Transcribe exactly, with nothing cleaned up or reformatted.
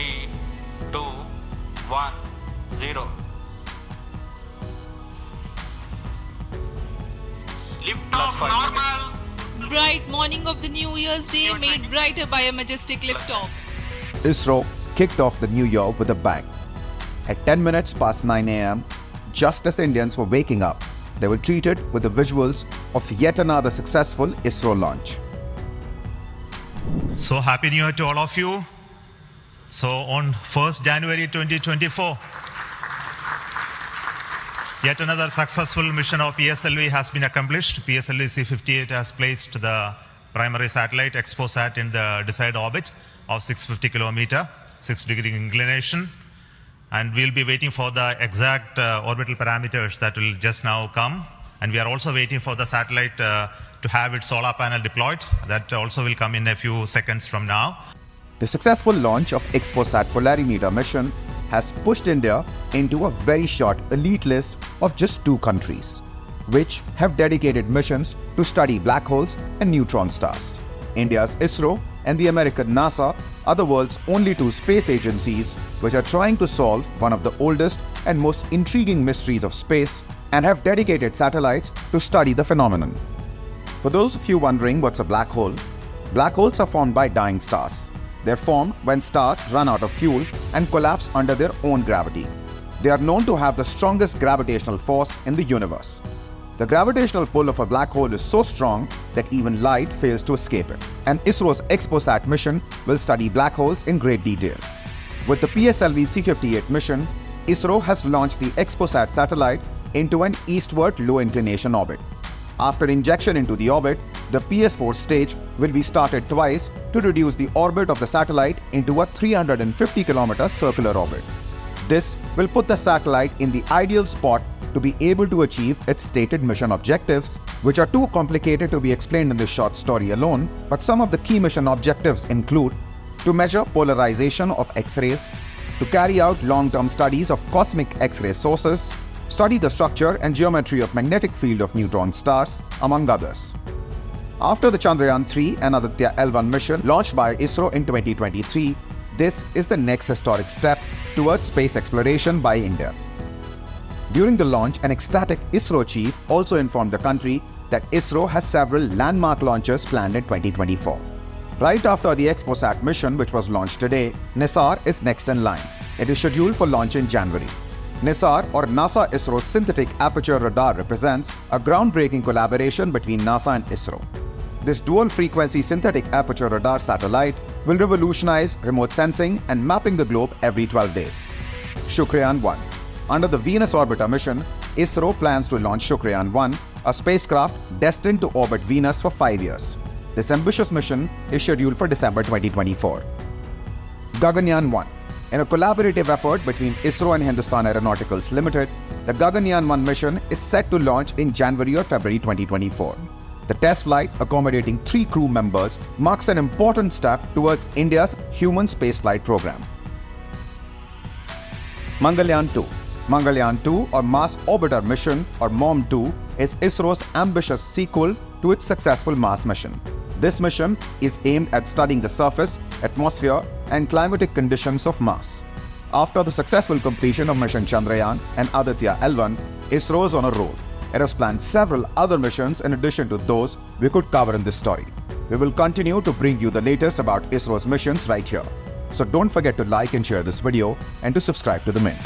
three, two, one, zero. Lift off normal. Bright morning of the New Year's Day made brighter by a majestic lift-off. ISRO kicked off the new year with a bang. At ten minutes past nine A M, just as Indians were waking up, they were treated with the visuals of yet another successful ISRO launch. So happy new year to all of you. So on first January twenty twenty-four, yet another successful mission of P S L V has been accomplished. P S L V C fifty-eight has placed the primary satellite XPOSAT in the desired orbit of six hundred fifty kilometer, six degree inclination. And we'll be waiting for the exact uh, orbital parameters that will just now come. And we are also waiting for the satellite uh, to have its solar panel deployed. That also will come in a few seconds from now. The successful launch of XPOSAT polarimeter mission has pushed India into a very short elite list of just two countries, which have dedicated missions to study black holes and neutron stars. India's ISRO and the American NASA are the world's only two space agencies which are trying to solve one of the oldest and most intriguing mysteries of space and have dedicated satellites to study the phenomenon. For those of you wondering what's a black hole, black holes are formed by dying stars. They're formed when stars run out of fuel and collapse under their own gravity. They are known to have the strongest gravitational force in the universe. The gravitational pull of a black hole is so strong that even light fails to escape it. And ISRO's XPOSAT mission will study black holes in great detail. With the P S L V C fifty-eight mission, ISRO has launched the XPOSAT satellite into an eastward low-inclination orbit. After injection into the orbit, the P S four stage will be started twice to reduce the orbit of the satellite into a three hundred fifty kilometer circular orbit. This will put the satellite in the ideal spot to be able to achieve its stated mission objectives, which are too complicated to be explained in this short story alone, but some of the key mission objectives include to measure polarization of X-rays, to carry out long-term studies of cosmic X-ray sources, study the structure and geometry of magnetic field of neutron stars, among others. After the Chandrayaan three and Aditya L one mission launched by ISRO in twenty twenty-three, this is the next historic step towards space exploration by India. During the launch, an ecstatic ISRO chief also informed the country that ISRO has several landmark launches planned in twenty twenty-four. Right after the XPOSAT mission, which was launched today, NISAR is next in line. It is scheduled for launch in January. NISAR, or NASA-ISRO Synthetic Aperture Radar, represents a groundbreaking collaboration between NASA and ISRO. This dual-frequency synthetic aperture radar satellite will revolutionize remote sensing and mapping the globe every twelve days. Shukrayaan one. Under the Venus Orbiter mission, ISRO plans to launch Shukrayaan one, a spacecraft destined to orbit Venus for five years. This ambitious mission is scheduled for December twenty twenty-four. Gaganyaan one. In a collaborative effort between ISRO and Hindustan Aeronautics Limited, the Gaganyaan one mission is set to launch in January or February twenty twenty-four. The test flight, accommodating three crew members, marks an important step towards India's human spaceflight program. Mangalyaan two. Mangalyaan two, or Mars Orbiter Mission, or MOM two, is ISRO's ambitious sequel to its successful Mars mission. This mission is aimed at studying the surface, atmosphere, and climatic conditions of Mars. After the successful completion of Mission Chandrayaan and Aditya L one, ISRO is on a roll. It has planned several other missions in addition to those we could cover in this story. We will continue to bring you the latest about ISRO's missions right here. So don't forget to like and share this video and to subscribe to the Mint.